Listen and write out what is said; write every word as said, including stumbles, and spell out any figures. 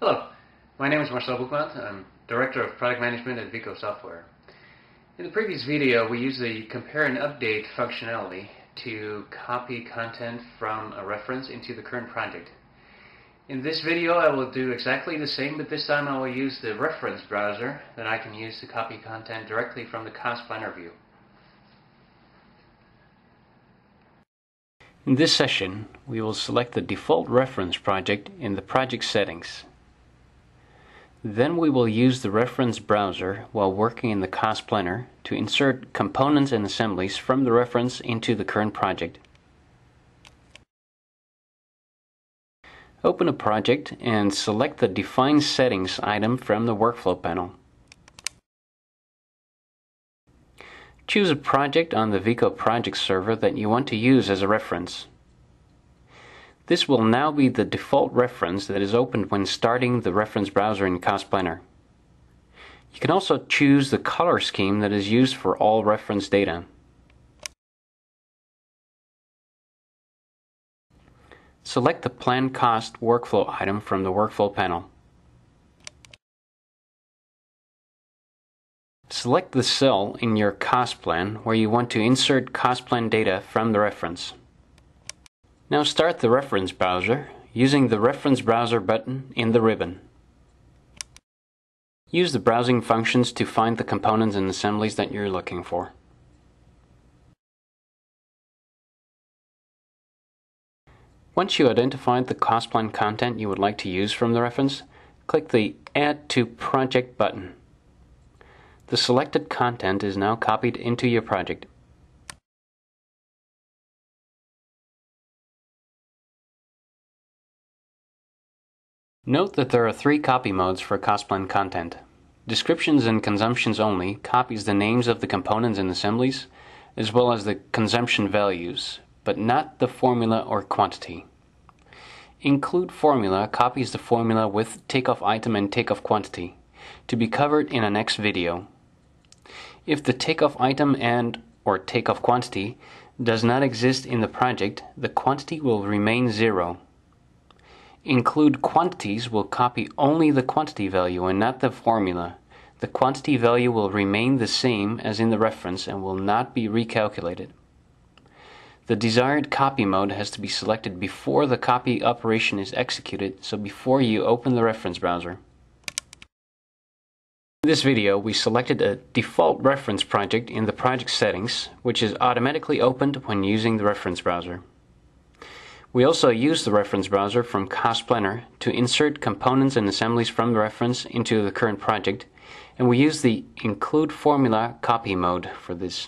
Hello, my name is Marcel Buchmann. I'm Director of Product Management at Vico Software. In the previous video, we used the compare and update functionality to copy content from a reference into the current project. In this video, I will do exactly the same, but this time I will use the reference browser that I can use to copy content directly from the Cost Planner view. In this session, we will select the default reference project in the project settings. Then we will use the reference browser while working in the Cost Planner to insert components and assemblies from the reference into the current project. Open a project and select the Define Settings item from the workflow panel. Choose a project on the Vico project server that you want to use as a reference. This will now be the default reference that is opened when starting the reference browser in Cost Planner. You can also choose the color scheme that is used for all reference data. Select the Plan Cost workflow item from the workflow panel. Select the cell in your cost plan where you want to insert cost plan data from the reference. Now start the reference browser using the Reference Browser button in the ribbon. Use the browsing functions to find the components and assemblies that you're looking for. Once you identified the cost plan content you would like to use from the reference, click the Add to Project button. The selected content is now copied into your project. Note that there are three copy modes for cost plan content. Descriptions and consumptions only copies the names of the components and assemblies, as well as the consumption values, but not the formula or quantity. Include formula copies the formula with takeoff item and takeoff quantity, to be covered in a next video. If the takeoff item and or takeoff quantity does not exist in the project, the quantity will remain zero. Include quantities will copy only the quantity value and not the formula. The quantity value will remain the same as in the reference and will not be recalculated. The desired copy mode has to be selected before the copy operation is executed, so before you open the reference browser. In this video, we selected a default reference project in the project settings, which is automatically opened when using the reference browser. We also use the reference browser from Cost Planner to insert components and assemblies from the reference into the current project, and we use the Include Formula copy mode for this.